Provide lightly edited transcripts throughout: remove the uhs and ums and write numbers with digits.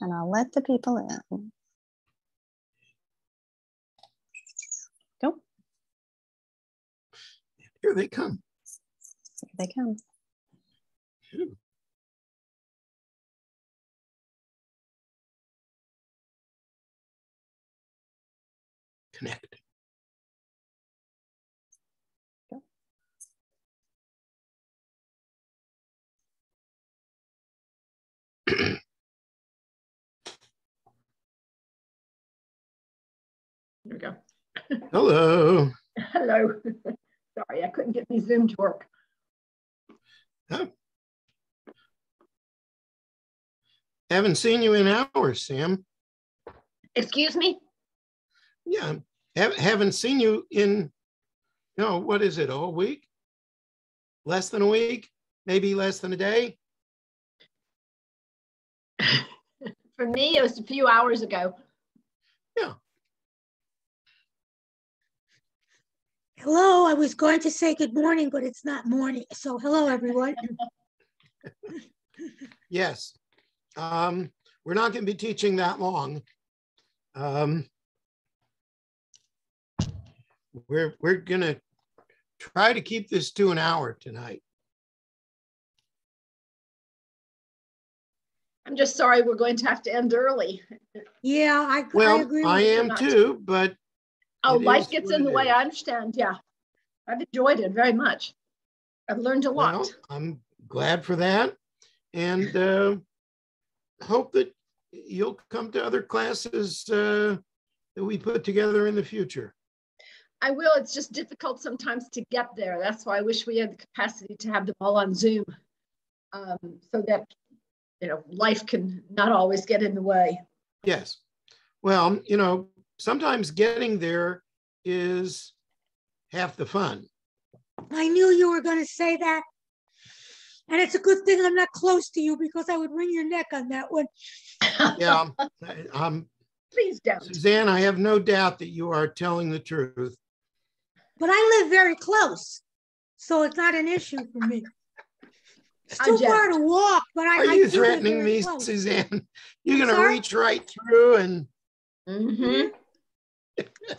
and I'll let the people in. Go. Here they come. Here they come. Ooh. Connect. Go. There we go. Hello. Hello. Sorry, I couldn't get my Zoom to work. Oh. Haven't seen you in hours, Sam. Excuse me? Yeah, haven't seen you in, no, what is it, a whole week? Less than a week? Maybe less than a day? For me, it was a few hours ago. Yeah. Hello, I was going to say good morning, but it's not morning. So hello, everyone. Yes. We're not going to be teaching that long. We're going to try to keep this to an hour tonight. I'm just sorry we're going to have to end early. Yeah, I agree with you. Well, I am too, but... Oh, life gets in the way, I understand, yeah. I've enjoyed it very much. I've learned a lot. Well, I'm glad for that. And... hope that you'll come to other classes that we put together in the future. I will. It's just difficult sometimes to get there. That's why I wish we had the capacity to have them all on Zoom, so that, you know, life can not always get in the way. Yes. Well, you know, sometimes getting there is half the fun. I knew you were going to say that. And it's a good thing I'm not close to you, because I would wring your neck on that one. Yeah. Please don't. Suzanne, I have no doubt that you are telling the truth. But I live very close, so it's not an issue for me. It's too far to walk, but I Are you threatening me, close. Suzanne? You're going to reach right through and... Mm-hmm.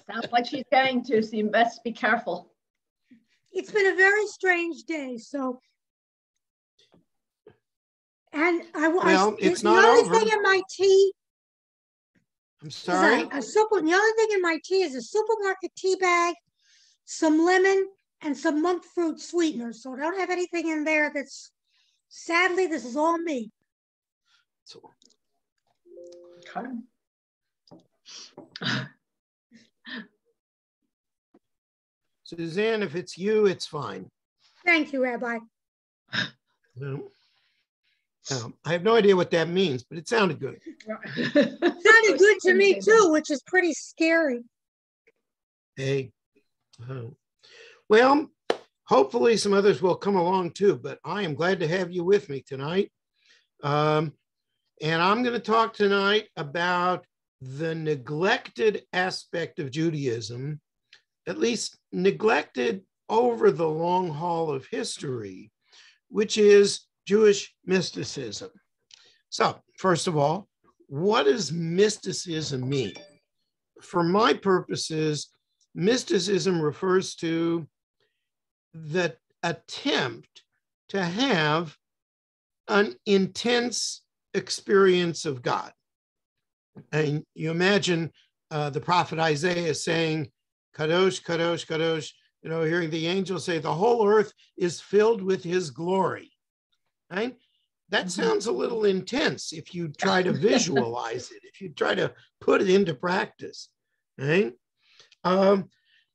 Sounds like she's going to, so you best be careful. It's been a very strange day, so... And it's not the only thing in my tea. I'm sorry. The only thing in my tea is a supermarket tea bag, some lemon, and some monk fruit sweeteners. So I don't have anything in there that's. Sadly, this is all me. So. Okay. Suzanne, if it's you, it's fine. Thank you, Rabbi. No. I have no idea what that means, but it sounded good. It sounded good to me too, which is pretty scary. Hey, well, hopefully some others will come along too, but I am glad to have you with me tonight. And I'm going to talk tonight about the neglected aspect of Judaism, at least neglected over the long haul of history, which is Jewish mysticism. So, first of all, what does mysticism mean? For my purposes, mysticism refers to the attempt to have an intense experience of God. And you imagine the prophet Isaiah saying, Kadosh, Kadosh, Kadosh, you know, hearing the angel say, the whole earth is filled with his glory. Right? That sounds a little intense if you try to visualize it, if you try to put it into practice. Right?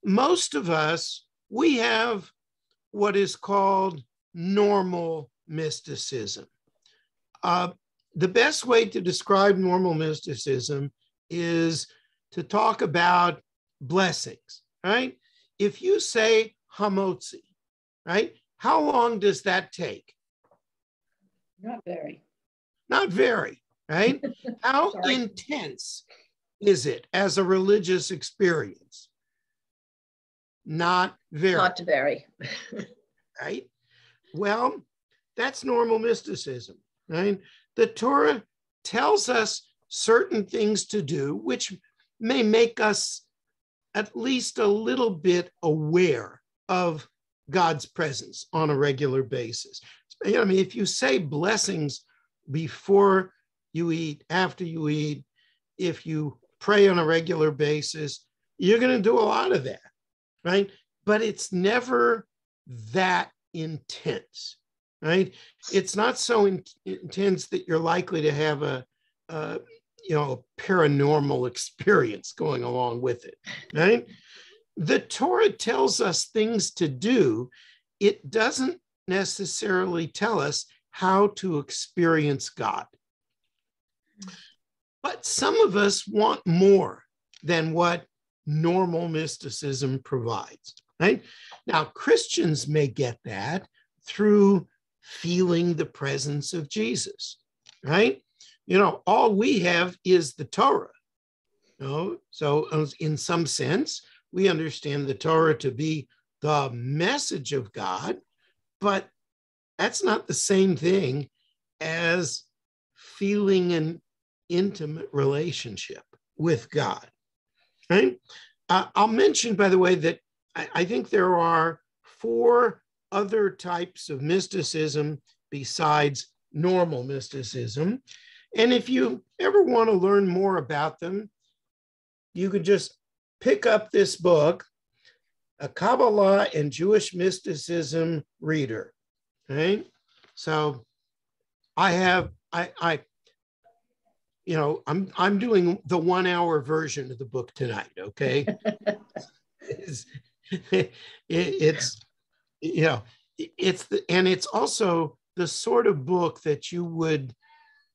Most of us, we have what is called normal mysticism. The best way to describe normal mysticism is to talk about blessings. Right? If you say Hamotsi, right? How long does that take? Not very. Not very, right? How intense is it as a religious experience? Not very. Not very. Right? Well, that's normal mysticism, right? The Torah tells us certain things to do, which may make us at least a little bit aware of God's presence on a regular basis. I mean, if you say blessings before you eat, after you eat, if you pray on a regular basis, you're going to do a lot of that, right? But it's never that intense, right? It's not so intense that you're likely to have a paranormal experience going along with it, right? The Torah tells us things to do. It doesn't necessarily tell us how to experience God. But some of us want more than what normal mysticism provides, right? Now, Christians may get that through feeling the presence of Jesus, right? You know, all we have is the Torah. You know? So in some sense, we understand the Torah to be the message of God, but that's not the same thing as feeling an intimate relationship with God, right? I'll mention, by the way, that I think there are four other types of mysticism besides normal mysticism. And if you ever want to learn more about them, you could just pick up this book, A Kabbalah and Jewish Mysticism Reader, right? So I'm doing the 1 hour version of the book tonight, okay? It's also the sort of book that you would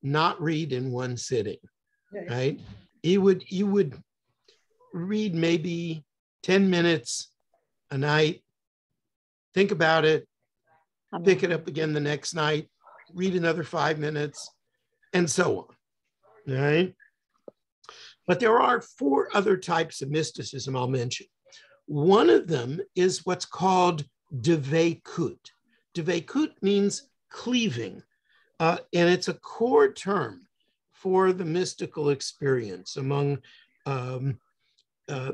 not read in one sitting, right? You would read maybe 10 minutes a night, think about it, pick it up again the next night, read another 5 minutes, and so on, all right? But there are four other types of mysticism I'll mention. One of them is what's called Devekut. Devekut means cleaving, and it's a core term for the mystical experience among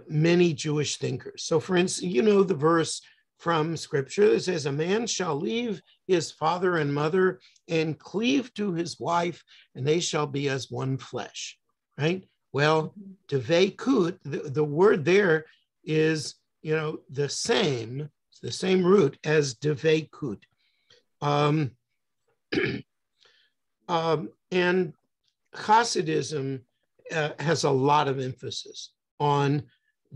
many Jewish thinkers. So for instance, you know the verse from scripture that says, a man shall leave his father and mother and cleave to his wife, and they shall be as one flesh, right? Well, Devekut, the word there is, the same root as Devekut. And Hasidism has a lot of emphasis on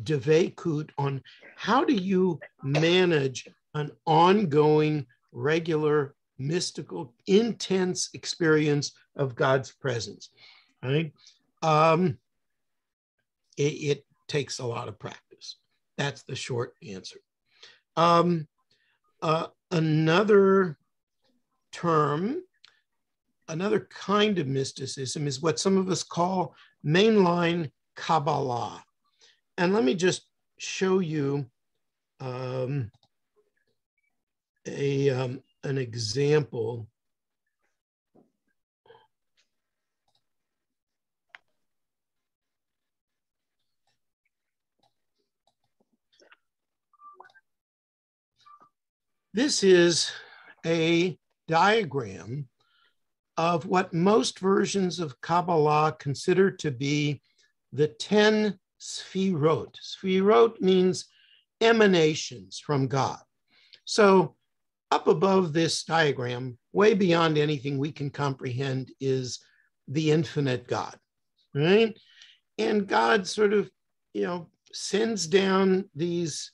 Devekut, on how do you manage an ongoing, regular, mystical, intense experience of God's presence, right? It takes a lot of practice. That's the short answer. Another term, another kind of mysticism is what some of us call mainline Kabbalah. And let me just show you an example. This is a diagram of what most versions of Kabbalah consider to be the 10 Sfirot. Sfirot means emanations from God. So up above this diagram, way beyond anything we can comprehend, is the infinite God, right? And God sort of, sends down these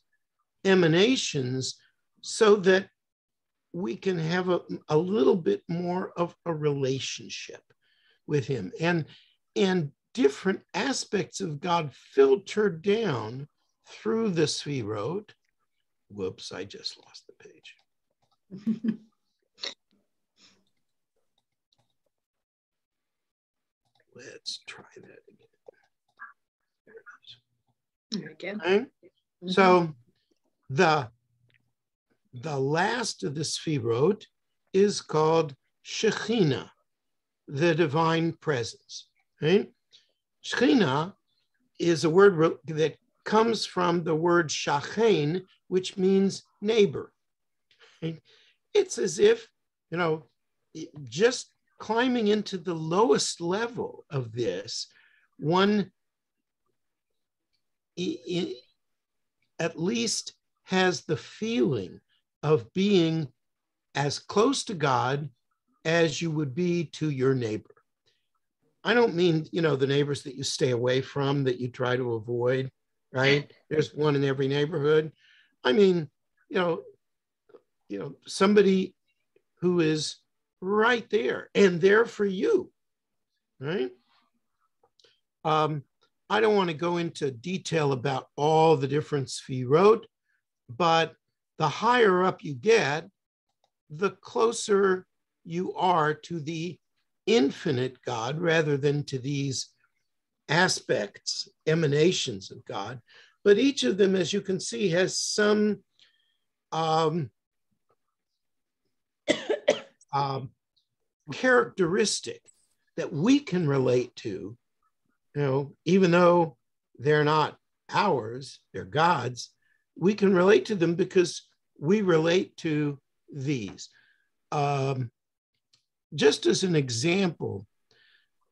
emanations so that we can have a little bit more of a relationship with him. And different aspects of God filtered down through the Sfirot. Whoops, I just lost the page. Let's try that again. There it is. There we go. Okay. Mm-hmm. So the last of the Sfirot is called Shekhinah, the divine presence. Right? Shekhinah is a word that comes from the word shachen, which means neighbor. Right? It's as if, you know, just climbing into the lowest level of this, one at least has the feeling of being as close to God as you would be to your neighbor. I don't mean, you know, the neighbors that you stay away from, that you try to avoid, right? There's one in every neighborhood. I mean, you know, somebody who is right there and there for you, right? I don't want to go into detail about all the different Sfirot, but the higher up you get, the closer you are to the infinite God rather than to these aspects, emanations of God. But each of them, as you can see, has some characteristic that we can relate to, you know, even though they're not ours, they're God's, we can relate to them because we relate to these. Just as an example,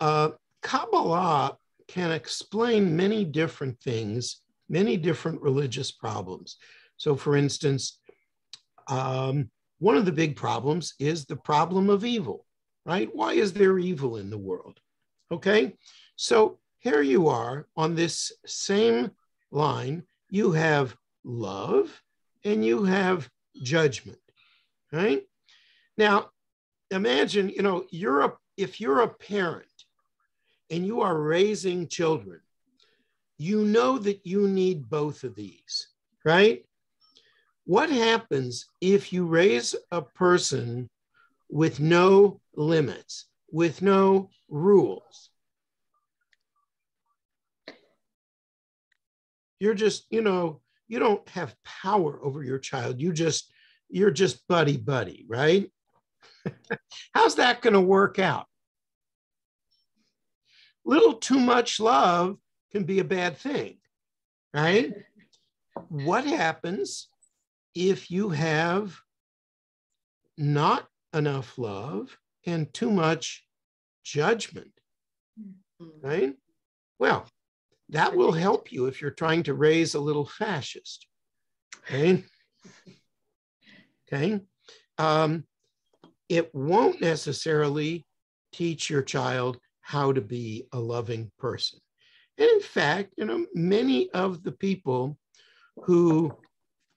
Kabbalah can explain many different things, many different religious problems. So for instance, one of the big problems is the problem of evil, right? Why is there evil in the world? Okay, so here you are on this same line, you have love and you have judgment, right? Now, imagine, you know, if you're a parent and you are raising children, you know that you need both of these, right? What happens if you raise a person with no limits, with no rules? You're just, you know, you don't have power over your child. You're just buddy-buddy, right? How's that going to work out? Little too much love can be a bad thing, right? What happens if you have not enough love and too much judgment, right? Well, that will help you if you're trying to raise a little fascist, right? Okay. It won't necessarily teach your child how to be a loving person. And in fact, you know, many of the people who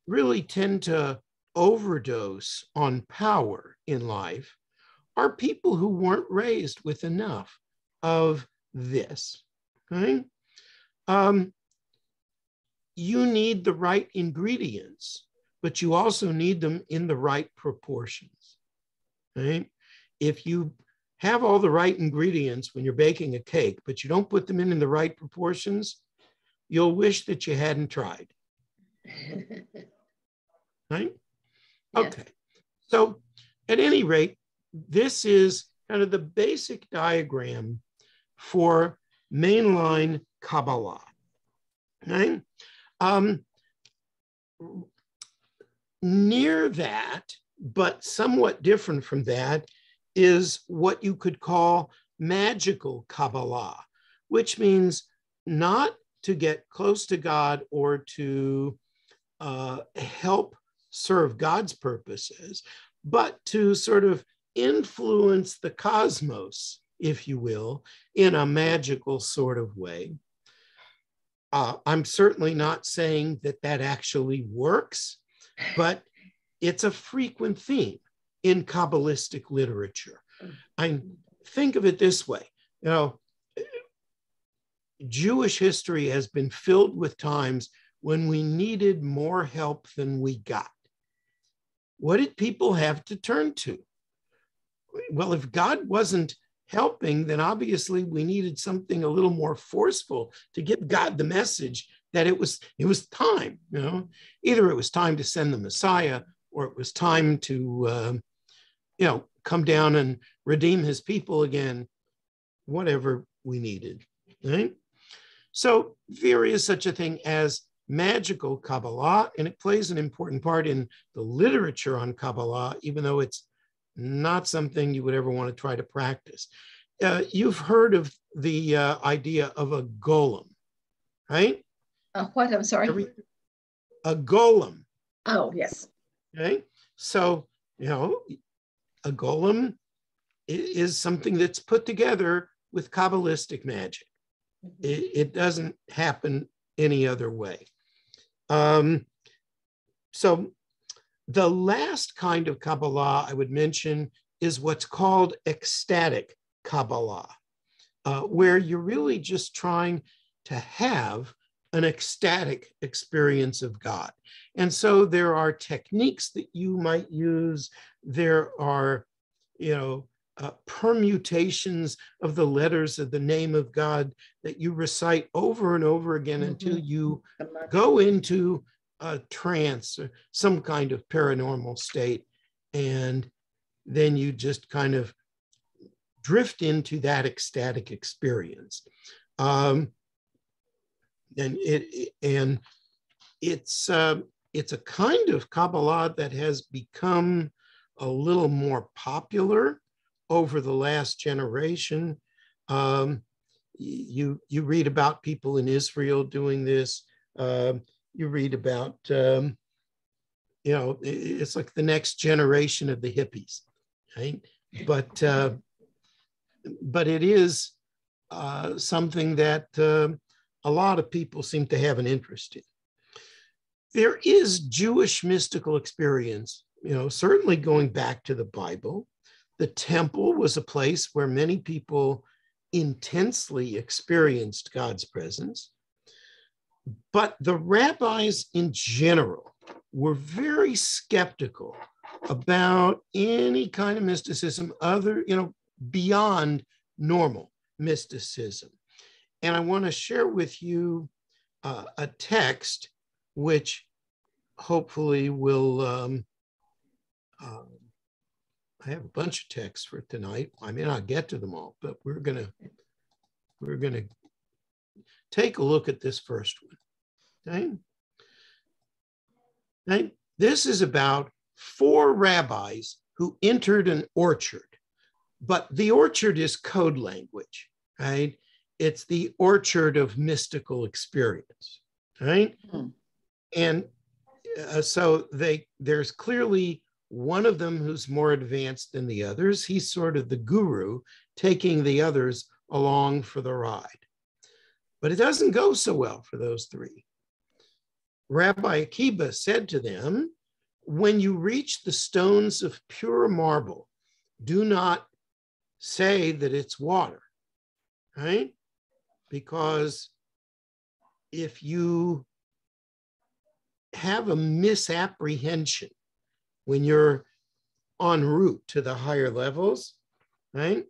really tend to overdose on power in life are people who weren't raised with enough of this, okay? You need the right ingredients, but you also need them in the right proportions, right? If you have all the right ingredients when you're baking a cake, but you don't put them in the right proportions, you'll wish that you hadn't tried. Right? Yeah. Okay. So at any rate, this is kind of the basic diagram for mainline Kabbalah. Right? Near that, but somewhat different from that, is what you could call magical Kabbalah, which means not to get close to God or to help serve God's purposes, but to sort of influence the cosmos, if you will, in a magical sort of way. I'm certainly not saying that that actually works, but it's a frequent theme in Kabbalistic literature. I think of it this way, you know, Jewish history has been filled with times when we needed more help than we got. What did people have to turn to? Well, if God wasn't helping, then obviously we needed something a little more forceful to give God the message that it was time, you know? Either it was time to send the Messiah, or it was time to, you know, come down and redeem his people again, whatever we needed. Right? So there is such a thing as magical Kabbalah, and it plays an important part in the literature on Kabbalah, even though it's not something you would ever want to try to practice. You've heard of the idea of a golem, right? What? I'm sorry? A golem. Oh, yes. Okay. So, you know, a golem is something that's put together with Kabbalistic magic. Mm-hmm. It doesn't happen any other way. So the last kind of Kabbalah I would mention is what's called ecstatic Kabbalah, where you're really just trying to have an ecstatic experience of God. And so there are techniques that you might use. There are, permutations of the letters of the name of God that you recite over and over again until you go into a trance or some kind of paranormal state. And then you just kind of drift into that ecstatic experience. And it's a kind of Kabbalah that has become a little more popular over the last generation. You read about people in Israel doing this. You read about, it's like the next generation of the hippies, right? But it is something that a lot of people seem to have an interest in. There is Jewish mystical experience, certainly going back to the Bible. The temple was a place where many people intensely experienced God's presence, but the rabbis in general were very skeptical about any kind of mysticism beyond normal mysticism. And I want to share with you a text which hopefully will I have a bunch of texts for tonight. I may not get to them all, but we're gonna take a look at this first one. Okay. Okay. This is about four rabbis who entered an orchard, but the orchard is code language, right? It's the orchard of mystical experience, right? Mm-hmm. And so there's clearly one of them who's more advanced than the others. He's sort of the guru, taking the others along for the ride. But it doesn't go so well for those three. Rabbi Akiba said to them, when you reach the stones of pure marble, do not say that it's water, right? Because if you have a misapprehension when you're en route to the higher levels, right,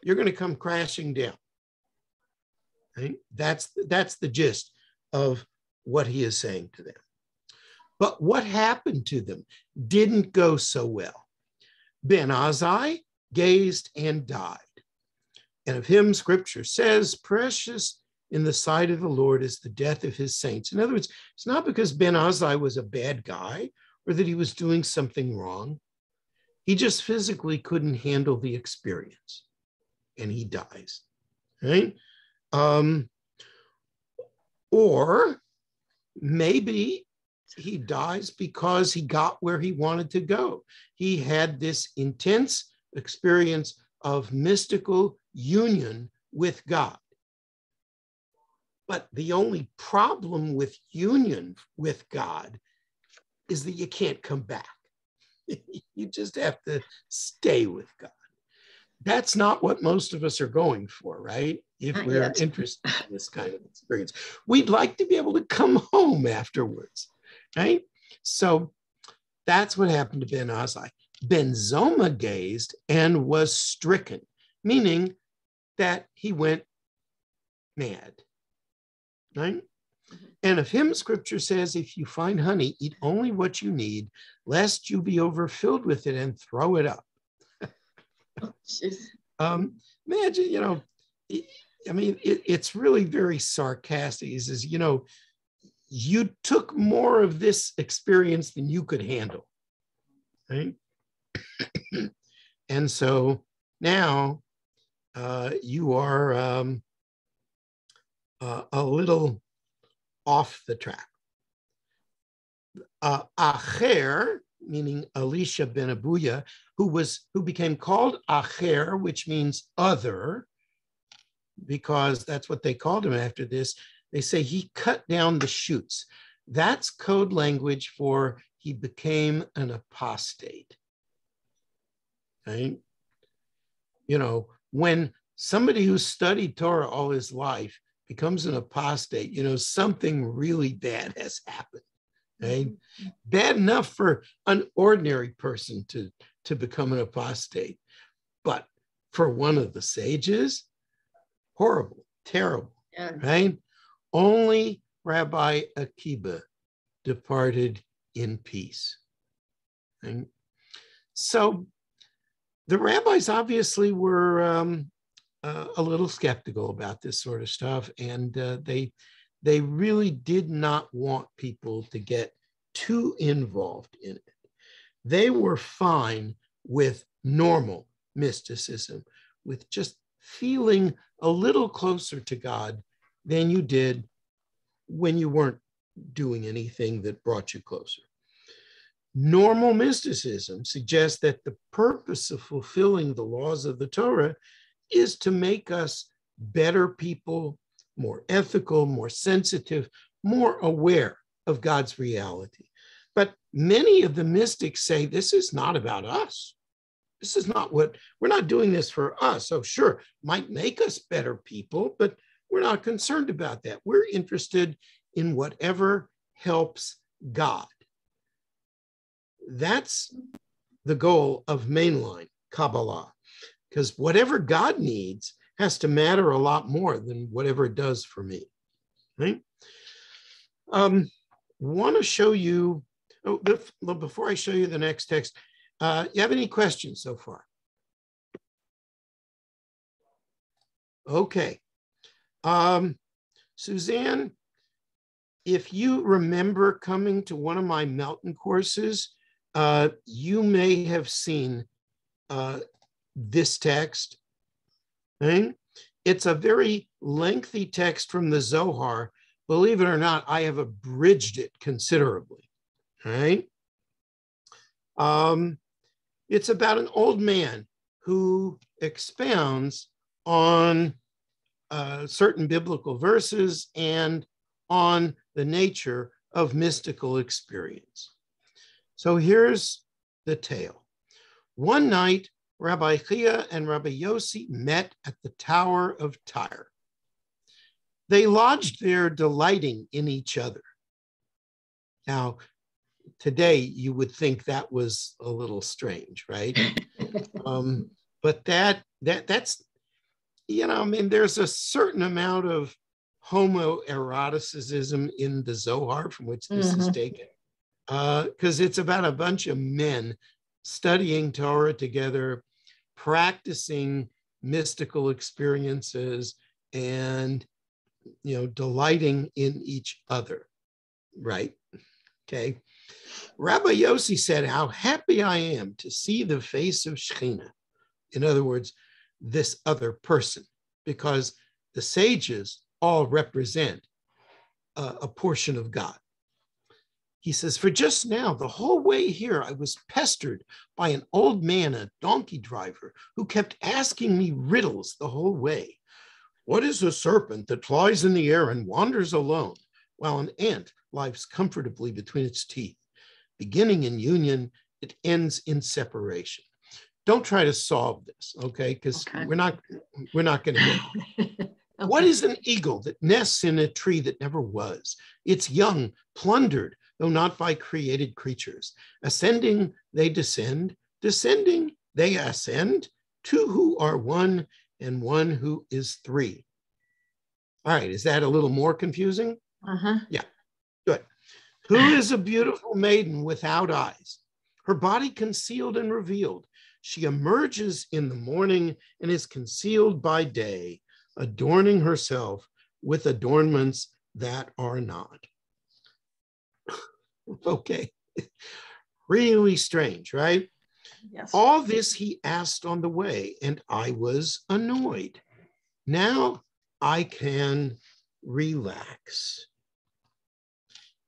you're going to come crashing down. Right? That's the gist of what he is saying to them. But what happened to them didn't go so well. Ben-Azai gazed and died. And of him, scripture says, precious in the sight of the Lord is the death of his saints. In other words, it's not because Ben-Azai was a bad guy or that he was doing something wrong. He just physically couldn't handle the experience, and he dies, right? Or maybe he dies because he got where he wanted to go. He had this intense experience of mystical union with God. But the only problem with union with God is that you can't come back. You just have to stay with God. That's not what most of us are going for, right? If we're interested in this kind of experience. We'd like to be able to come home afterwards, right? So that's what happened to Ben-Azai. Ben Zoma gazed and was stricken, meaning that he went mad, right? And of him, scripture says, if you find honey, eat only what you need, lest you be overfilled with it and throw it up. Imagine, I mean, it's really very sarcastic. He says, you know, you took more of this experience than you could handle, right? And so now you are a little off the track. Acher, meaning Elisha ben Abuya, who became called Acher, which means other, because that's what they called him after this. They say he cut down the shoots. That's code language for he became an apostate. Right? You know, when somebody who studied Torah all his life becomes an apostate, you know, something really bad has happened. Right? Bad enough for an ordinary person to become an apostate. But for one of the sages, horrible, terrible, yeah. Right? Only Rabbi Akiba departed in peace. And so the rabbis obviously were a little skeptical about this sort of stuff, and they really did not want people to get too involved in it. They were fine with normal mysticism, with just feeling a little closer to God than you did when you weren't doing anything that brought you closer. Normal mysticism suggests that the purpose of fulfilling the laws of the Torah is to make us better people, more ethical, more sensitive, more aware of God's reality. But many of the mystics say, this is not about us. This is not what, we're not doing this for us. So sure, might make us better people, but we're not concerned about that. We're interested in whatever helps God. That's the goal of mainline Kabbalah, because whatever God needs has to matter a lot more than whatever it does for me. Right? Want to show you, before I show you the next text, you have any questions so far? Okay. Suzanne, if you remember coming to one of my mountain courses, you may have seen this text. Right? It's a very lengthy text from the Zohar. Believe it or not, I have abridged it considerably. Right? It's about an old man who expounds on certain biblical verses and on the nature of mystical experience. So here's the tale. One night, Rabbi Chia and Rabbi Yossi met at the Tower of Tyre. They lodged there delighting in each other. Now, today you would think that was a little strange, right? But that's, you know, I mean, there's a certain amount of homoeroticism in the Zohar from which this is taken, because it's about a bunch of men studying Torah together, practicing mystical experiences, and, you know, delighting in each other, right? Okay. Rabbi Yossi said, how happy I am to see the face of Shekhinah. In other words, this other person, because the sages all represent a portion of God. He says, for just now, the whole way here, I was pestered by an old man, a donkey driver, who kept asking me riddles the whole way. What is a serpent that flies in the air and wanders alone, while an ant lies comfortably between its teeth? Beginning in union, it ends in separation. Don't try to solve this, okay? Because we're not going to get it. Okay. What is an eagle that nests in a tree that never was? Its young, plundered, though not by created creatures. Ascending, they descend. Descending, they ascend. Two who are one, and one who is three. All right, is that a little more confusing? Yeah, good. Who is a beautiful maiden without eyes? Her body concealed and revealed. She emerges in the morning and is concealed by day. adorning herself with adornments that are not. Okay, really strange, right? Yes. All this he asked on the way, and I was annoyed. Now I can relax.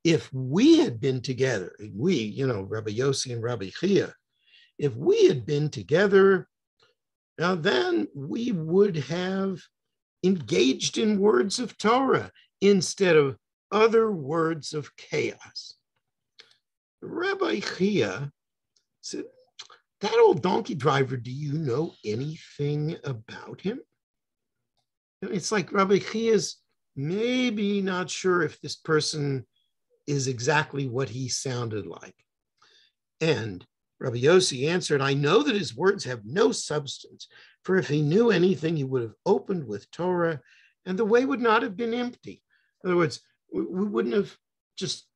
If we had been together, we, you know, Rabbi Yossi and Rabbi Chia, if we had been together, now then we would have engaged in words of Torah instead of other words of chaos. Rabbi Chia said, that old donkey driver, do you know anything about him? It's like Rabbi Chia is maybe not sure if this person is exactly what he sounded like. And Rabbi Yossi answered, I know that his words have no substance, for if he knew anything, he would have opened with Torah, and the way would not have been empty. In other words, we wouldn't have just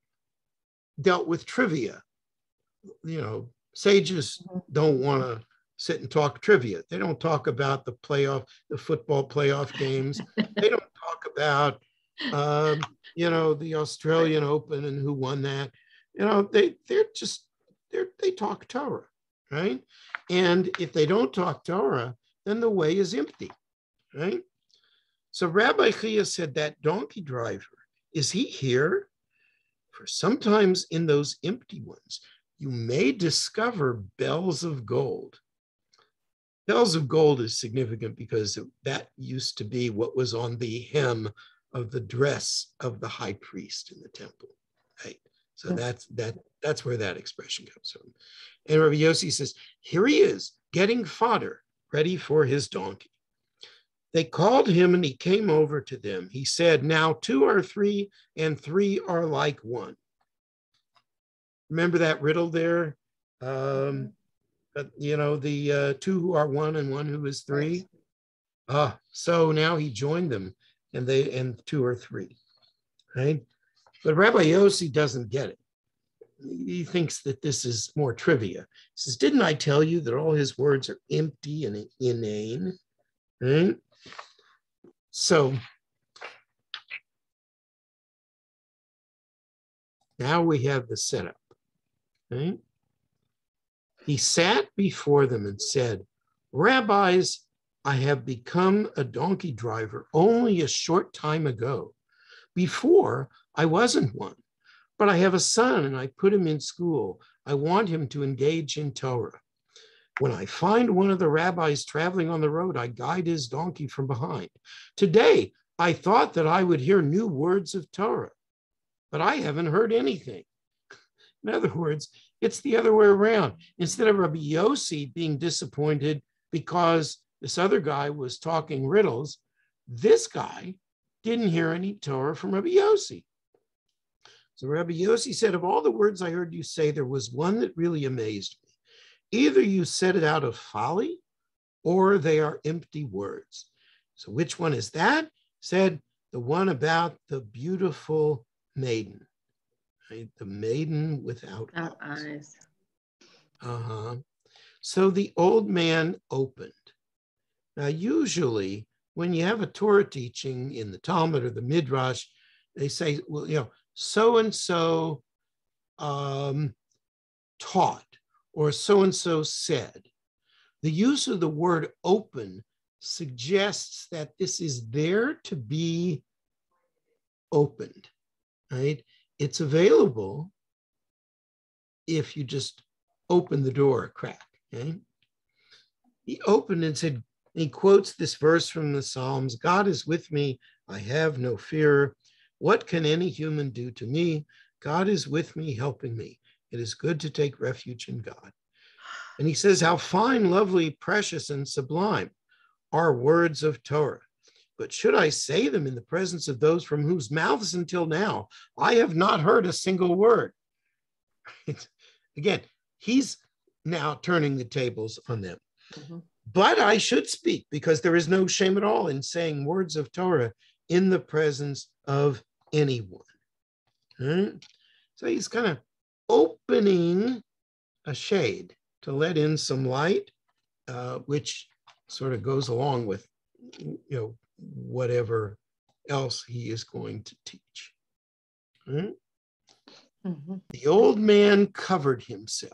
dealt with trivia. You know, sages don't want to sit and talk trivia. They don't talk about the football playoff games. They don't talk about, you know, the Australian Open and who won that. You know, they talk Torah, right? And if they don't talk Torah, then the way is empty, right? So Rabbi Chia said, that donkey driver, is he here? For sometimes in those empty ones, you may discover bells of gold. Bells of gold is significant because that used to be what was on the hem of the dress of the high priest in the temple, right? So that's where that expression comes from. And Rabbi Yossi says, here he is, getting fodder, ready for his donkey. They called him and he came over to them. He said, now two are three and three are like one. Remember that riddle there? You know, the two who are one and one who is three. So now he joined them and two are three, right? But Rabbi Yossi doesn't get it. He thinks that this is more trivia. He says, didn't I tell you that all his words are empty and inane? Right? So now we have the setup. Right? He sat before them and said, Rabbis, I have become a donkey driver only a short time ago. Before, I wasn't one, but I have a son and I put him in school. I want him to engage in Torah. When I find one of the rabbis traveling on the road, I guide his donkey from behind. Today, I thought that I would hear new words of Torah, but I haven't heard anything. In other words, it's the other way around. Instead of Rabbi Yossi being disappointed because this other guy was talking riddles, this guy didn't hear any Torah from Rabbi Yossi. So Rabbi Yossi said, of all the words I heard you say, there was one that really amazed me. Either you said it out of folly or they are empty words. So which one is that? Said the one about the beautiful maiden, right? The maiden without eyes. Uh-huh. So the old man opened. Now, usually when you have a Torah teaching in the Talmud or the Midrash, they say, well, you know, so-and-so taught, or so-and-so said. The use of the word open suggests that this is there to be opened, right? It's available if you just open the door a crack, okay? He opened and said, he quotes this verse from the Psalms, God is with me, I have no fear. What can any human do to me? God is with me, helping me. It is good to take refuge in God. And he says, how fine, lovely, precious, and sublime are words of Torah. But should I say them in the presence of those from whose mouths until now I have not heard a single word? Again, he's now turning the tables on them. Mm-hmm. But I should speak, because there is no shame at all in saying words of Torah in the presence of anyone. Right? So he's kind of opening a shade to let in some light, which sort of goes along with, you know, whatever else he is going to teach. Hmm? Mm-hmm. The old man covered himself.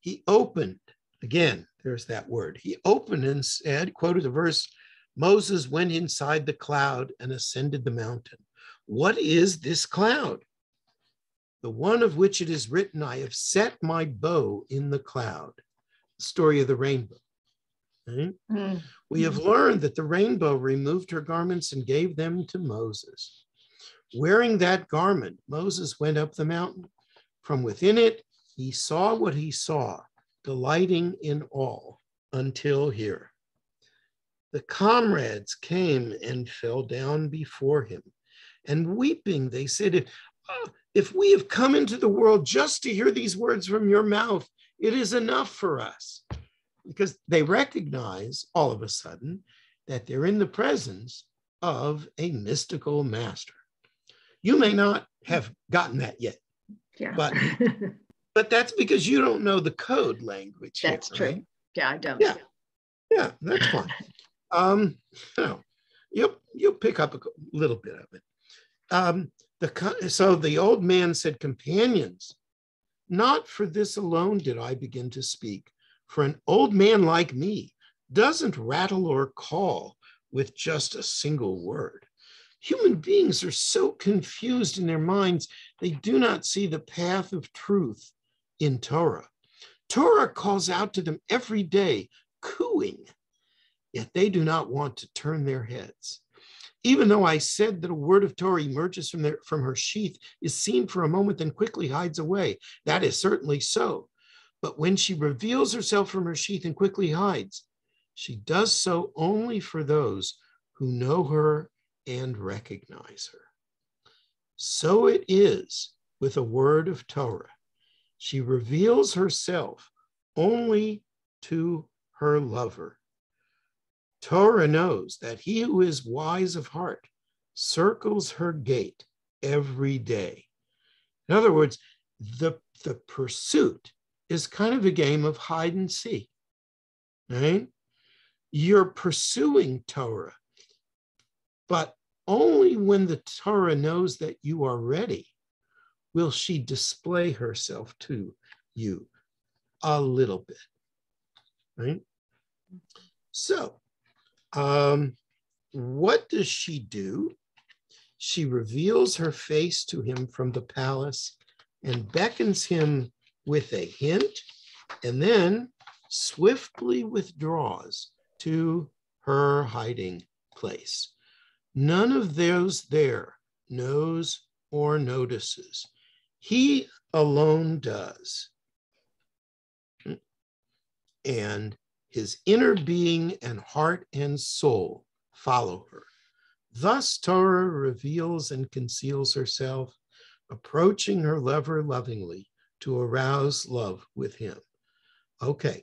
He opened, again, there's that word. He opened and said, quoted the verse, Moses went inside the cloud and ascended the mountain. What is this cloud? The one of which it is written, I have set my bow in the cloud. The story of the rainbow. Okay? Mm-hmm. We have learned that the rainbow removed her garments and gave them to Moses. Wearing that garment, Moses went up the mountain. From within it, he saw what he saw, delighting in all until here. The comrades came and fell down before him. And weeping, they said, if we have come into the world just to hear these words from your mouth, it is enough for us. Because they recognize all of a sudden that they're in the presence of a mystical master. You may not have gotten that yet, yeah. but that's because you don't know the code language. That's yet, right? True. Yeah, I don't. Yeah, yeah, that's fine. You'll pick up a little bit of it. So the old man said, companions, not for this alone did I begin to speak. For an old man like me doesn't rattle or call with just a single word. Human beings are so confused in their minds, they do not see the path of truth in Torah. Torah calls out to them every day, cooing, yet they do not want to turn their heads. Even though I said that a word of Torah emerges from her sheath, is seen for a moment, then quickly hides away. That is certainly so. But when she reveals herself from her sheath and quickly hides, she does so only for those who know her and recognize her. So it is with a word of Torah. She reveals herself only to her lover. Torah knows that he who is wise of heart circles her gate every day. In other words, the pursuit is kind of a game of hide and seek. Right? You're pursuing Torah, but only when the Torah knows that you are ready will she display herself to you a little bit, right? So what does she do? She reveals her face to him from the palace and beckons him with a hint and then swiftly withdraws to her hiding place. None of those there knows or notices. He alone does. And his inner being and heart and soul follow her. Thus Torah reveals and conceals herself, approaching her lover lovingly to arouse love with him. Okay,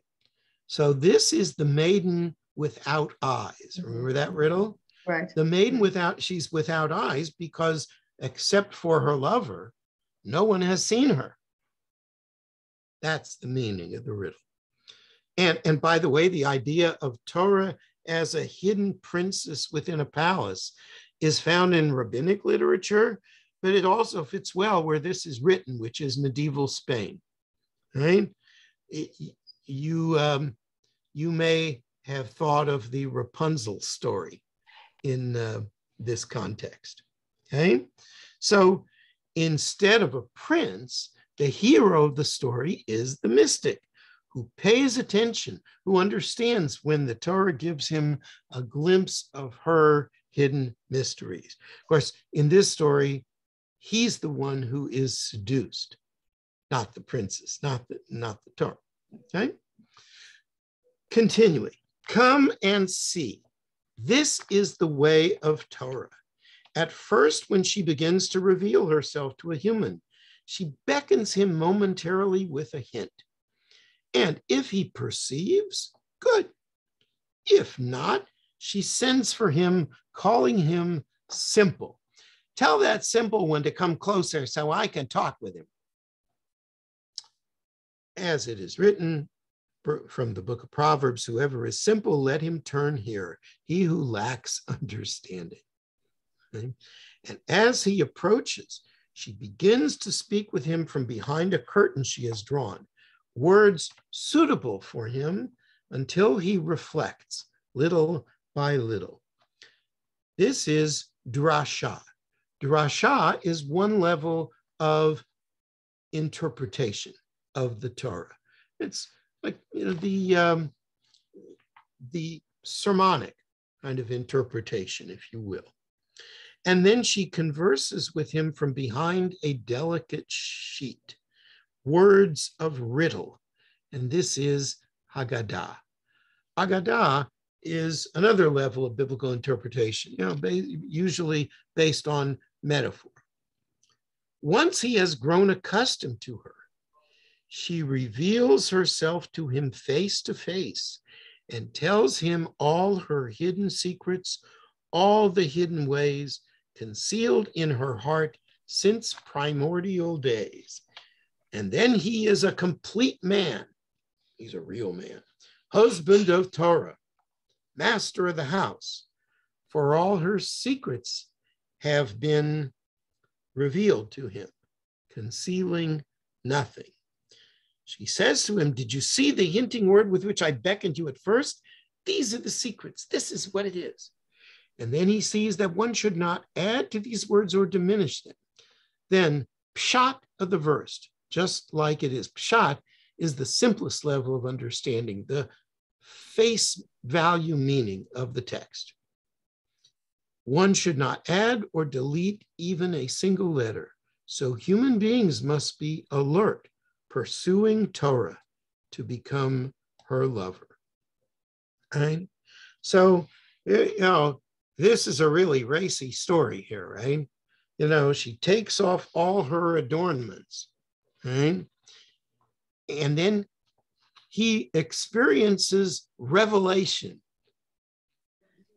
so this is the maiden without eyes. Remember that riddle? Right. The maiden she's without eyes because except for her lover, no one has seen her. That's the meaning of the riddle. And by the way, the idea of Torah as a hidden princess within a palace is found in rabbinic literature, but it also fits well where this is written, which is medieval Spain, right? You may have thought of the Rapunzel story in this context, okay? So instead of a prince, the hero of the story is the mystic who pays attention, who understands when the Torah gives him a glimpse of her hidden mysteries. Of course, in this story, he's the one who is seduced, not the princess, not the Torah, okay? Continuing, come and see. This is the way of Torah. At first, when she begins to reveal herself to a human, she beckons him momentarily with a hint. And if he perceives, good. If not, she sends for him, calling him simple. Tell that simple one to come closer so I can talk with him. As it is written, from the book of Proverbs, whoever is simple, let him turn here. He who lacks understanding. Okay? And as he approaches, she begins to speak with him from behind a curtain she has drawn, words suitable for him until he reflects little by little. This is drasha. Drasha is one level of interpretation of the Torah. It's like, you know, the sermonic kind of interpretation, if you will. And then she converses with him from behind a delicate sheet, words of riddle. And this is Haggadah. Haggadah is another level of biblical interpretation, you know, usually based on metaphor. Once he has grown accustomed to her, she reveals herself to him face to face and tells him all her hidden secrets, all the hidden ways concealed in her heart since primordial days. And then he is a complete man. He's a real man. Husband of Torah, master of the house, for all her secrets have been revealed to him, concealing nothing. She says to him, did you see the hinting word with which I beckoned you at first? These are the secrets. This is what it is. And then he sees that one should not add to these words or diminish them. Then Pshat of the verse, just like it is. Pshat is the simplest level of understanding, the face value meaning of the text. One should not add or delete even a single letter. So human beings must be alert, pursuing Torah to become her lover. Right? So, you know, this is a really racy story here, right? You know, she takes off all her adornments, right? And then he experiences revelation.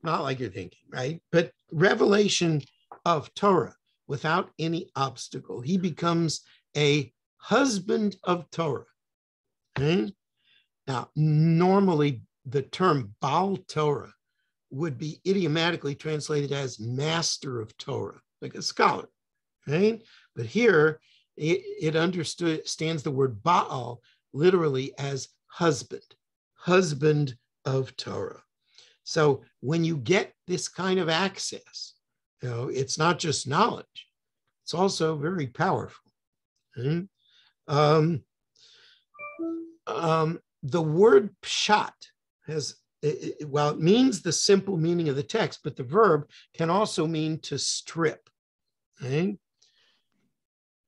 Not like you're thinking, right? But revelation of Torah without any obstacle. He becomes a husband of Torah. Okay? Now, normally the term Baal Torah would be idiomatically translated as master of Torah, like a scholar, right? But here it understands the word Baal literally as husband, husband of Torah. So when you get this kind of access, you know, it's not just knowledge, it's also very powerful. Okay? The word pshat has, well, it means the simple meaning of the text, but the verb can also mean to strip. Okay,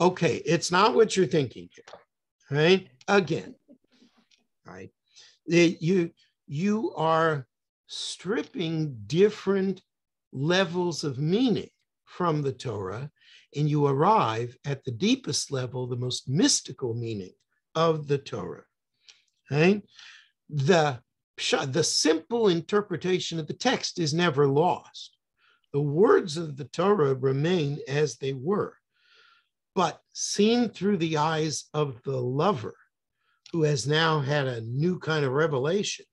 okay, it's not what you're thinking here, right? Again, right? You are stripping different levels of meaning from the Torah, and you arrive at the deepest level, the most mystical meaning of the Torah. Okay? The simple interpretation of the text is never lost. The words of the Torah remain as they were, but seen through the eyes of the lover, who has now had a new kind of revelation,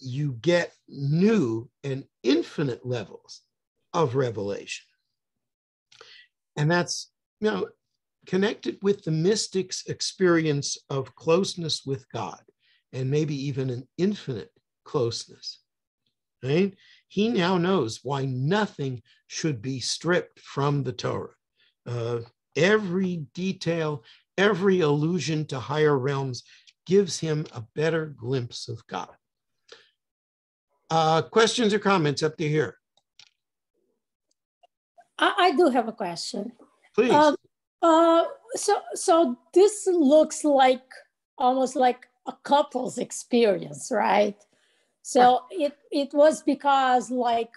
you get new and infinite levels of revelation. And that's, you know, connected with the mystic's experience of closeness with God, and maybe even an infinite closeness, right? He now knows why nothing should be stripped from the Torah. Every detail, every allusion to higher realms gives him a better glimpse of God. Questions or comments up to here? I do have a question. Please. So this looks like almost like a couple's experience, right? So it was because like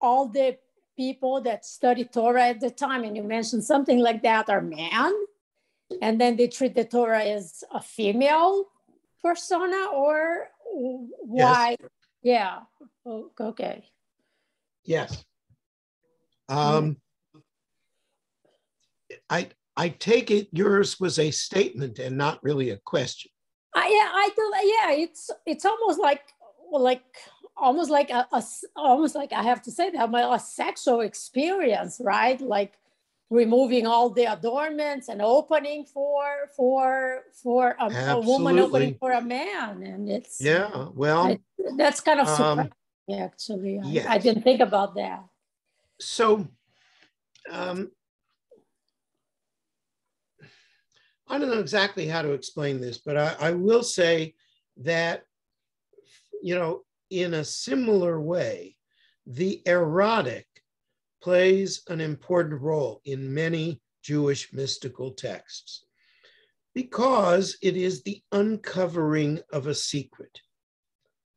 all the people that studied Torah at the time, and you mentioned something like that, are men, and then they treat the Torah as a female persona, or why? Yes. Yeah. Okay. Yes. I take it yours was a statement and not really a question. Yeah, it's almost like, I have to say that my sexual experience, right? Like removing all the adornments and opening for a woman, opening for a man, and it's that's kind of surprising, actually. Yes. I didn't think about that. So, I don't know exactly how to explain this, but I will say that, you know, in a similar way, the erotic plays an important role in many Jewish mystical texts because it is the uncovering of a secret,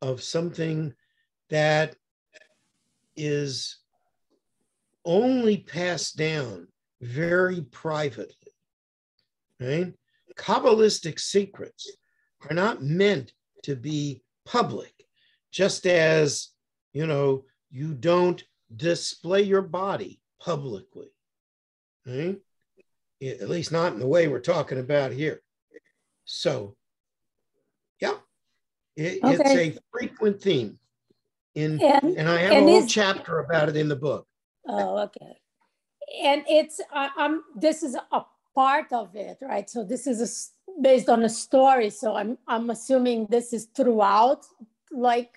of something that is only passed down very privately. Right? Kabbalistic secrets are not meant to be public, just as, you know, you don't display your body publicly, right? At least not in the way we're talking about here. So, yeah, it's a frequent theme. And I have a whole chapter about it in the book. Oh, okay. And it's, this is a part of it, right? So this is based on a story. So I'm assuming this is throughout, like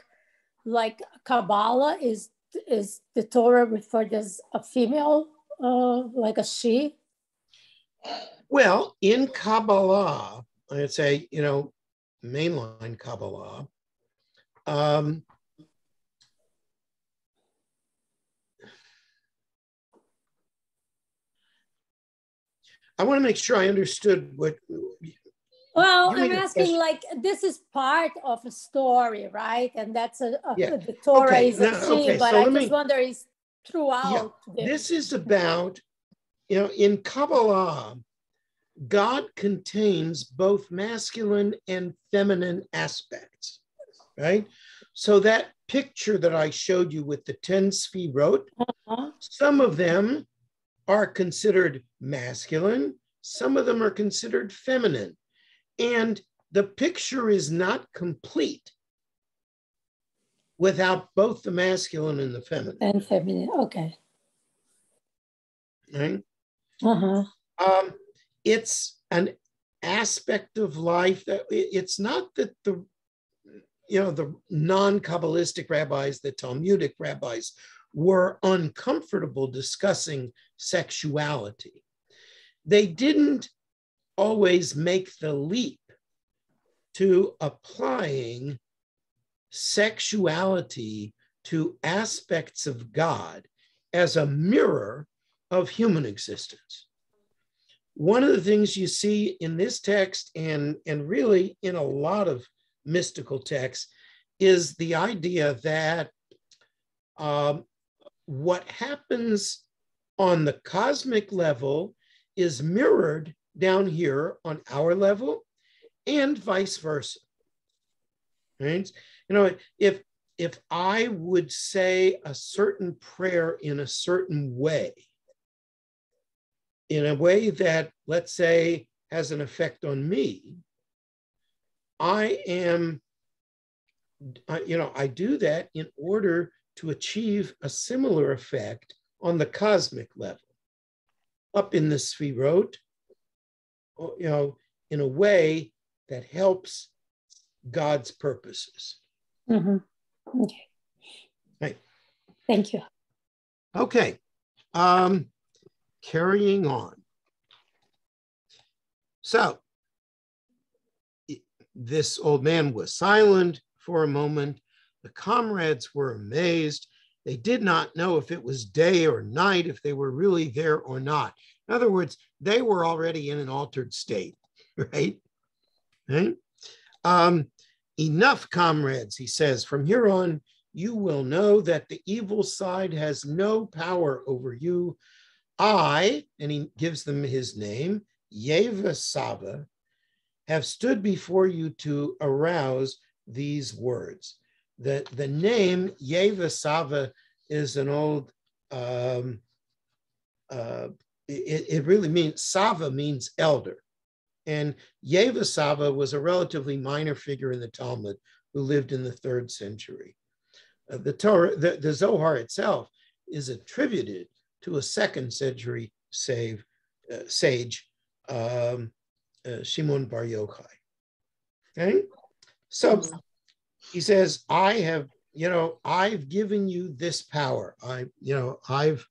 Kabbalah is the Torah referred as a female, like a she? Well, in Kabbalah, I'd say, you know, mainline Kabbalah, I want to make sure I understood what. Well, I'm asking, like, this is part of a story, right? And that's the Torah is a she, but I just wonder is throughout. Yeah. This is about, you know, in Kabbalah, God contains both masculine and feminine aspects, right? So that picture that I showed you with the 10 Sfirot, some of them are considered masculine, some of them are considered feminine. And the picture is not complete without both the masculine and the feminine. And feminine, okay. Right? It's an aspect of life that it's not that the, you know, the non-Kabbalistic rabbis, the Talmudic rabbis, were uncomfortable discussing sexuality. They didn't always make the leap to applying sexuality to aspects of God as a mirror of human existence. One of the things you see in this text and really in a lot of mystical texts is the idea that what happens on the cosmic level is mirrored down here on our level and vice versa, right? You know, if I would say a certain prayer in a certain way, in a way that, let's say, has an effect on me, I am, you know, I do that in order to achieve a similar effect on the cosmic level, up in the Sfirot, you know, in a way that helps God's purposes. Okay. Right. Thank you. Okay. Carrying on. So, this old man was silent for a moment. The comrades were amazed. They did not know if it was day or night, if they were really there or not. In other words, they were already in an altered state, right? Enough, comrades, he says, from here on, you will know that the evil side has no power over you. I, and he gives them his name, Yeiva Sava, have stood before you to arouse these words. The name Yeiva Sava is an old it really means, Sava means elder. And Yeiva Sava was a relatively minor figure in the Talmud who lived in the 3rd century. The Zohar itself is attributed to a 2nd century sage, Shimon bar Yochai. Okay, so he says, I've given you this power. I've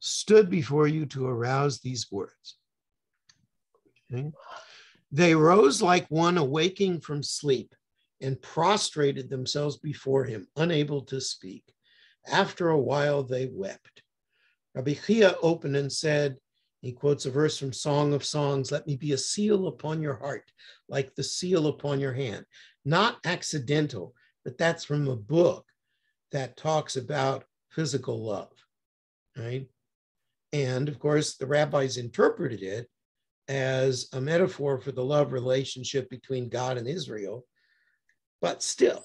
stood before you to arouse these words. Okay. They rose like one awaking from sleep and prostrated themselves before him, unable to speak. After a while, they wept. Rabbi Chia opened and said, he quotes a verse from Song of Songs, "Let me be a seal upon your heart, like the seal upon your hand." Not accidental, but that's from a book that talks about physical love, right? And of course, the rabbis interpreted it as a metaphor for the love relationship between God and Israel, but still,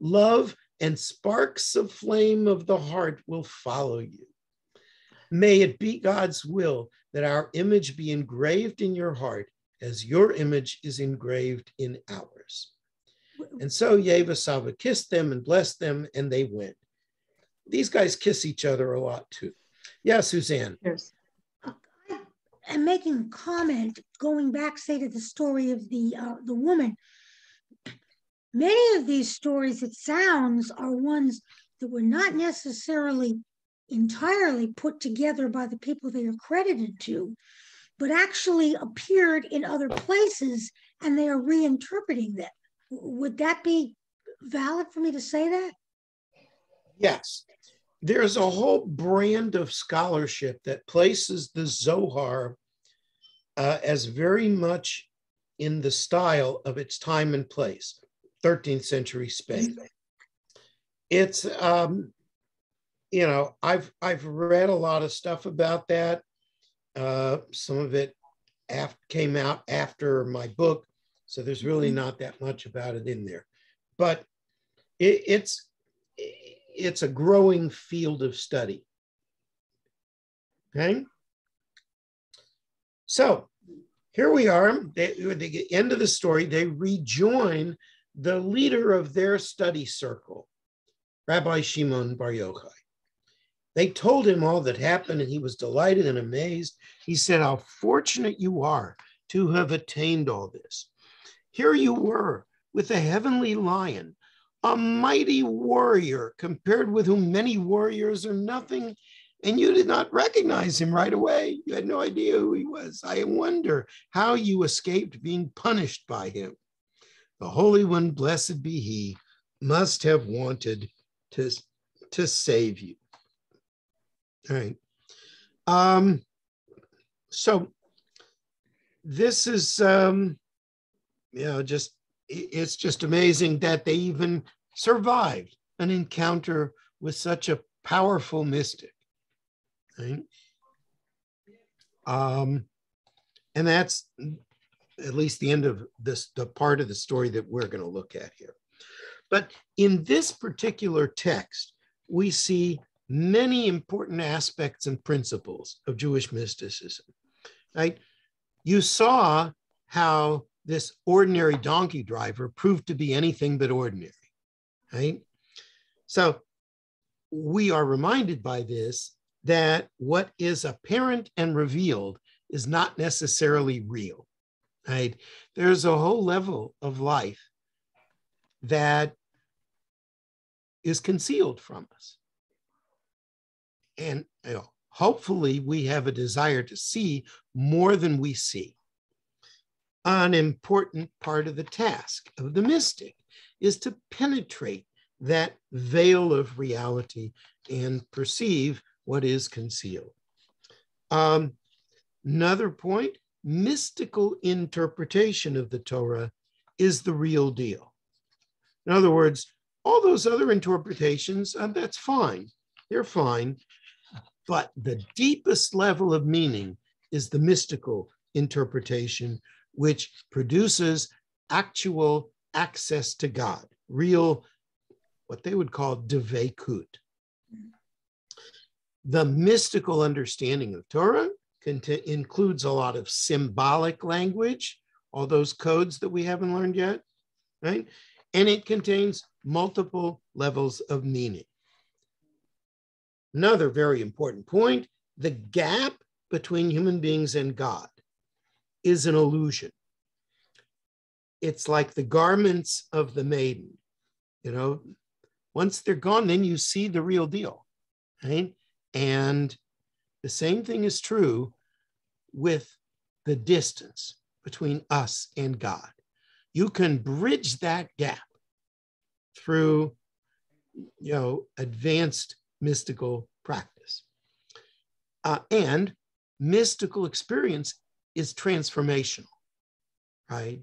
love and sparks of flame of the heart will follow you. May it be God's will that our image be engraved in your heart as your image is engraved in ours. And so Yeiva Sava kissed them and blessed them, and they went. These guys kiss each other a lot too. Yeah, Suzanne. Yes. I'm making a comment, going back, say, to the story of the woman. Many of these stories, it sounds, are ones that were not necessarily entirely put together by the people they are credited to, but actually appeared in other places, and they are reinterpreting them. Would that be valid for me to say that? Yes. There's a whole brand of scholarship that places the Zohar as very much in the style of its time and place, 13th century Spain. It's, I've read a lot of stuff about that. Some of it came out after my book, so there's really not that much about it in there. But it's a growing field of study. Okay? So here we are, at the end of the story, they rejoin the leader of their study circle, Rabbi Shimon bar Yochai. They told him all that happened, and he was delighted and amazed. He said, "How fortunate you are to have attained all this. Here you were with a heavenly lion, a mighty warrior compared with whom many warriors are nothing, and you did not recognize him right away. You had no idea who he was. I wonder how you escaped being punished by him. The Holy One, blessed be he, must have wanted to save you." All right. So this is, it's just amazing that they even survived an encounter with such a powerful mystic. Right? And that's at least the end of this, the part of the story that we're going to look at here. But in this particular text, we see many important aspects and principles of Jewish mysticism. Right? You saw how this ordinary donkey driver proved to be anything but ordinary, right? So we are reminded by this that what is apparent and revealed is not necessarily real, right? There's a whole level of life that is concealed from us. And hopefully we have a desire to see more than we see. An important part of the task of the mystic is to penetrate that veil of reality and perceive what is concealed. Another point, mystical interpretation of the Torah is the real deal. In other words, all those other interpretations, that's fine, they're fine, but the deepest level of meaning is the mystical interpretation, which produces actual access to God, real, what they would call Devekut. The mystical understanding of Torah includes a lot of symbolic language, all those codes that we haven't learned yet, right? And it contains multiple levels of meaning. Another very important point, the gap between human beings and God is an illusion. It's like the garments of the maiden. You know, once they're gone, then you see the real deal, right? And the same thing is true with the distance between us and God. You can bridge that gap through, you know, advanced mystical practice. And mystical experience is transformational, right?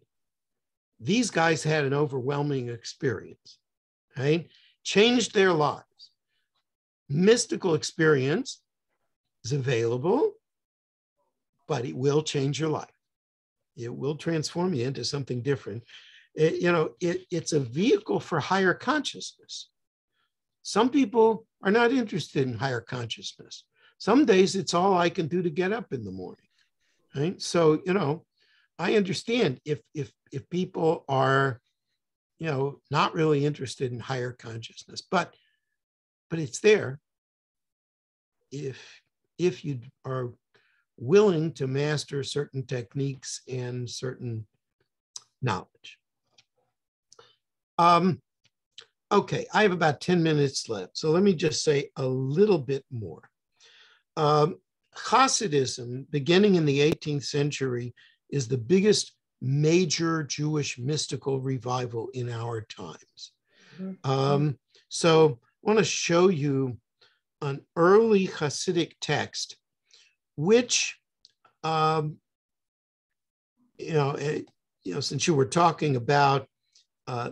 These guys had an overwhelming experience, right? Changed their lives. Mystical experience is available, but it will change your life. It will transform you into something different. It's a vehicle for higher consciousness. Some people are not interested in higher consciousness. Some days it's all I can do to get up in the morning, right? So, you know, I understand if people are, you know, not really interested in higher consciousness, but it's there if you are willing to master certain techniques and certain knowledge. Okay, I have about 10 minutes left, so let me just say a little bit more. Hasidism, beginning in the 18th century, is the biggest major Jewish mystical revival in our times. So I want to show you an early Hasidic text, which, since you were talking about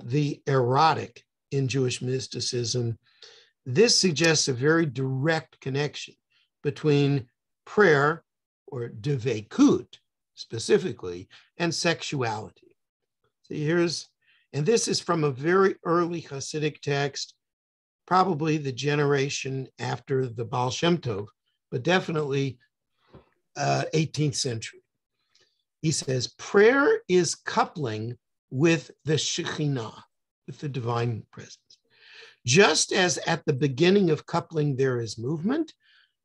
the erotic in Jewish mysticism, this suggests a very direct connection between prayer, or Devekut specifically, and sexuality. So and this is from a very early Hasidic text, probably the generation after the Baal Shem Tov, but definitely 18th century. He says, prayer is coupling with the Shekhinah, with the divine presence. Just as at the beginning of coupling there is movement,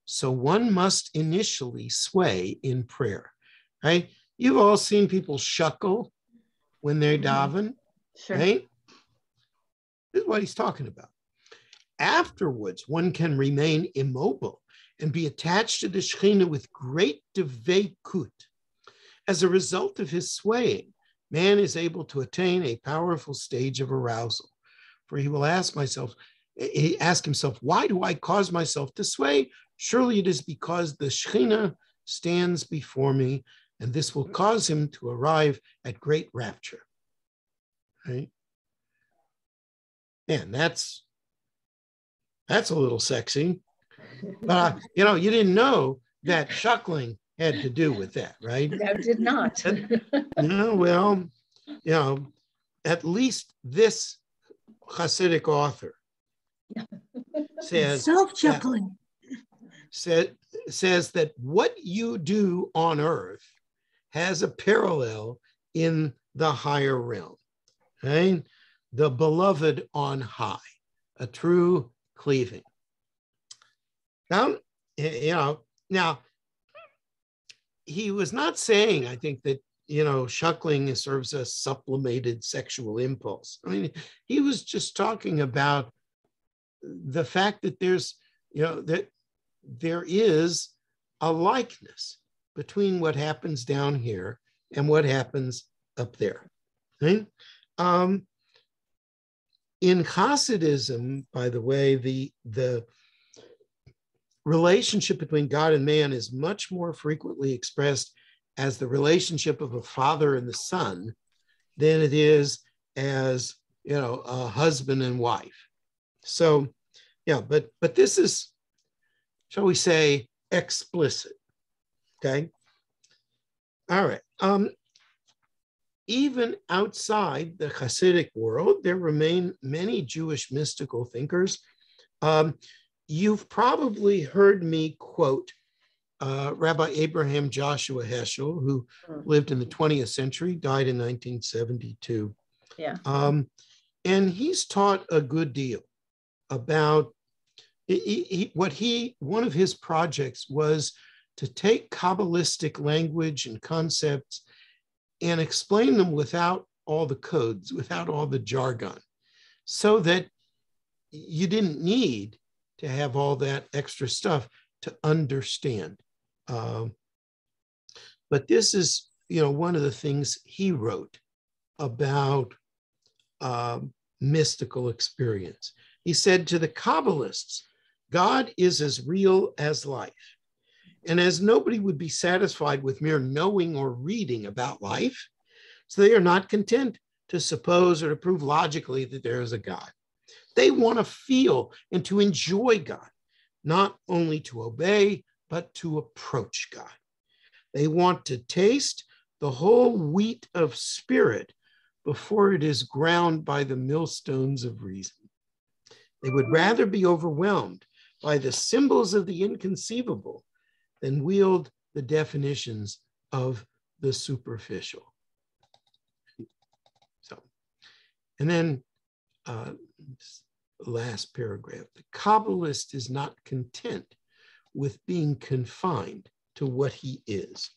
so one must initially sway in prayer, right? You've all seen people shuckle when they're daven, sure, right? This is what he's talking about. Afterwards, one can remain immobile and be attached to the Shekhinah with great devekut. As a result of his swaying, man is able to attain a powerful stage of arousal, for he will ask himself, why do I cause myself to sway? Surely it is because the Shekhinah stands before me, and this will cause him to arrive at great rapture, right? And that's a little sexy, but you didn't know that shuckling had to do with that, right? No, did not. At least this Hasidic author says self-chuckling says that what you do on earth has a parallel in the higher realm, right? The beloved on high, a true cleaving. Now, he was not saying, I think, that, shuckling serves a sublimated sexual impulse. I mean, he was just talking about the fact that there is a likeness between what happens down here and what happens up there. Right? In Hasidism, by the way, the relationship between God and man is much more frequently expressed as the relationship of a father and the son than it is as, a husband and wife. So, but this is, shall we say, explicit, okay? All right. Even outside the Hasidic world, there remain many Jewish mystical thinkers. You've probably heard me quote Rabbi Abraham Joshua Heschel, who lived in the 20th century, died in 1972. Yeah. And he's taught a good deal about one of his projects was to take Kabbalistic language and concepts and explain them without all the codes, without all the jargon, so that you didn't need to have all that extra stuff to understand. But this is, one of the things he wrote about mystical experience. He said, to the Kabbalists, God is as real as life. And as nobody would be satisfied with mere knowing or reading about life, so they are not content to suppose or to prove logically that there is a God. They want to feel and to enjoy God, not only to obey, but to approach God. They want to taste the whole wheat of spirit before it is ground by the millstones of reason. They would rather be overwhelmed by the symbols of the inconceivable than wield the definitions of the superficial. So, and then last paragraph, the Kabbalist is not content with being confined to what he is.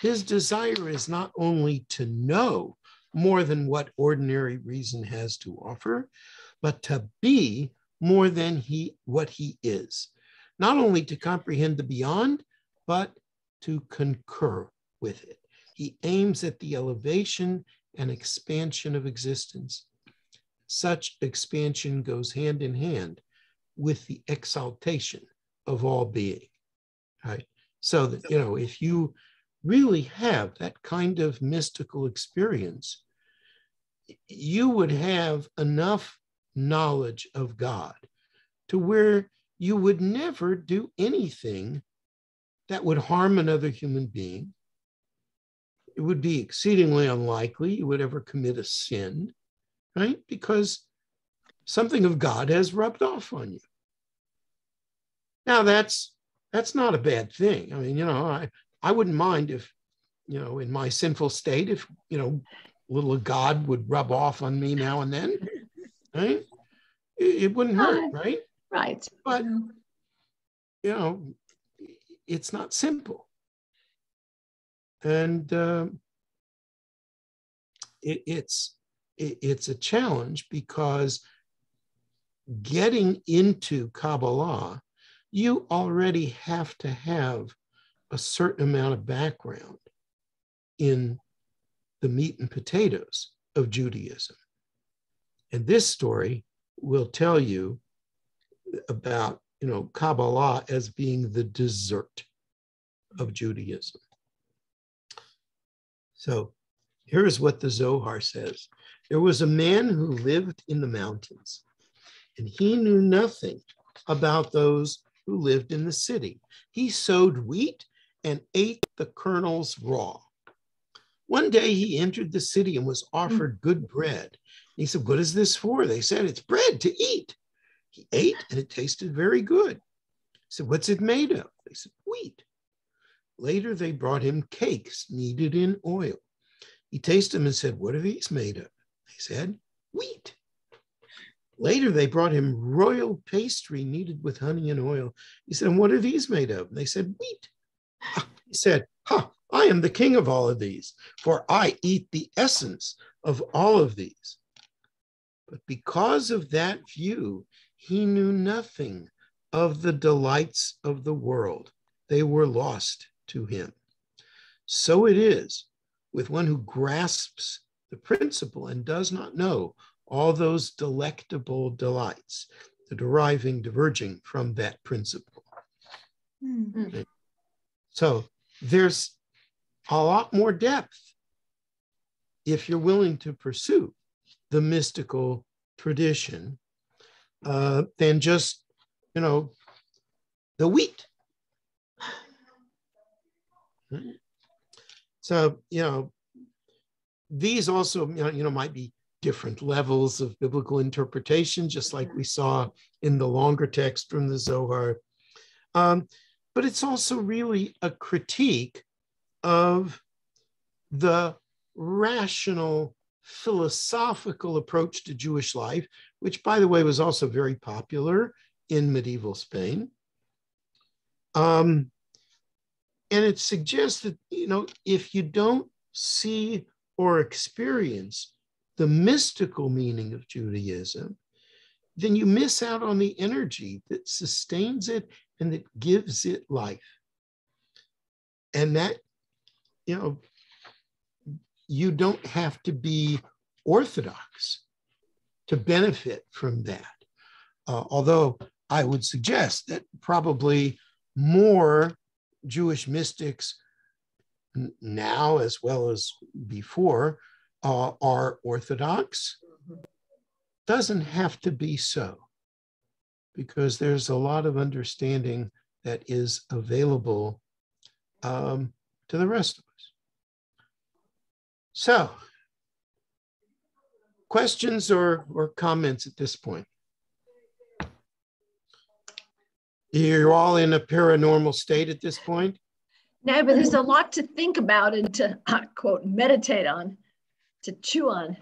His desire is not only to know more than what ordinary reason has to offer, but to be more than what he is. Not only to comprehend the beyond, but to concur with it. He aims at the elevation and expansion of existence. Such expansion goes hand in hand with the exaltation of all being, right? So that, if you really have that kind of mystical experience, you would have enough knowledge of God to where you would never do anything that would harm another human being. It would be exceedingly unlikely you would ever commit a sin, right? Because something of God has rubbed off on you. Now that's not a bad thing. I mean, I wouldn't mind if, in my sinful state, if, a little of God would rub off on me now and then, right? It wouldn't hurt, right? Right. But, it's not simple. And it's a challenge, because getting into Kabbalah, you already have to have a certain amount of background in the meat and potatoes of Judaism. And this story will tell you about, Kabbalah as being the dessert of Judaism. So here's what the Zohar says. There was a man who lived in the mountains, and he knew nothing about those who lived in the city. He sowed wheat and ate the kernels raw. One day he entered the city and was offered good bread. And he said, "What is this for?" They said, "It's bread to eat." He ate and it tasted very good. He said, "What's it made of?" They said, "Wheat." Later they brought him cakes kneaded in oil. He tasted them and said, "What are these made of?" They said, "Wheat." Later they brought him royal pastry kneaded with honey and oil. He said, "And what are these made of?" They said, "Wheat." He said, "I am the king of all of these, for I eat the essence of all of these." But because of that view, he knew nothing of the delights of the world. They were lost to him. So it is with one who grasps the principle and does not know all those delectable delights, the deriving, diverging from that principle. Mm-hmm. So there's a lot more depth if you're willing to pursue the mystical tradition than just, the wheat. So, these also, might be different levels of biblical interpretation, just like we saw in the longer text from the Zohar. But it's also really a critique of the rational philosophical approach to Jewish life, which, by the way, was also very popular in medieval Spain. And it suggests that, you know, if you don't see or experience the mystical meaning of Judaism, then you miss out on the energy that sustains it and that gives it life. And that, you know, you don't have to be Orthodox to benefit from that. Although I would suggest that probably more Jewish mystics now, as well as before, are Orthodox. Doesn't have to be so, because there's a lot of understanding that is available to the rest of us. So, questions or comments at this point? You're all in a paranormal state at this point? No, but there's a lot to think about and to, quote, meditate on, to chew on.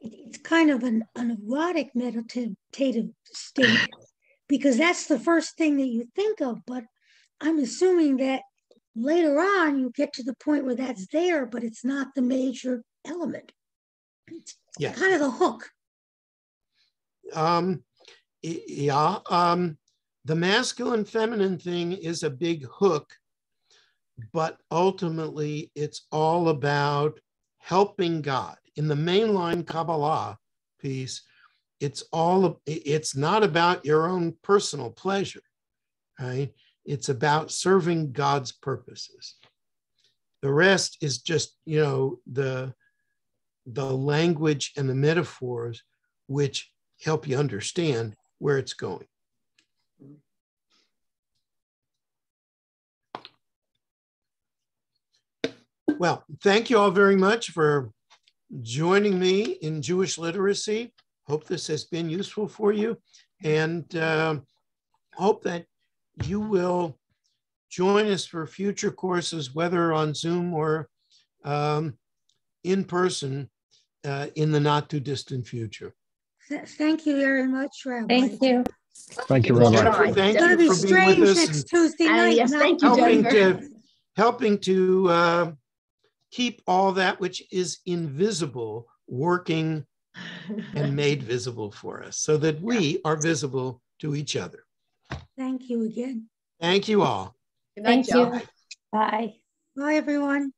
It's kind of an erotic meditative state, because that's the first thing that you think of. But I'm assuming that later on you get to the point where that's there, but it's not the major element. It's kind of the hook. The masculine feminine thing is a big hook, but ultimately it's all about helping God. In the mainline Kabbalah piece, it's not about your own personal pleasure, right? It's about serving God's purposes. The rest is just, you know, the language and the metaphors which help you understand where it's going. Well, thank you all very much for joining me in Jewish literacy. Hope this has been useful for you, and hope that you will join us for future courses, whether on Zoom or in person in the not too distant future. Thank you very much, Rabbi. Thank you. Thank you, Rabbi. Thank you for being with us. Next Tuesday night. Yes, thank you, helping to keep all that which is invisible working and made visible for us, so that we are visible to each other. Thank you again. Thank you all. Good night, y'all. Bye. Bye, everyone.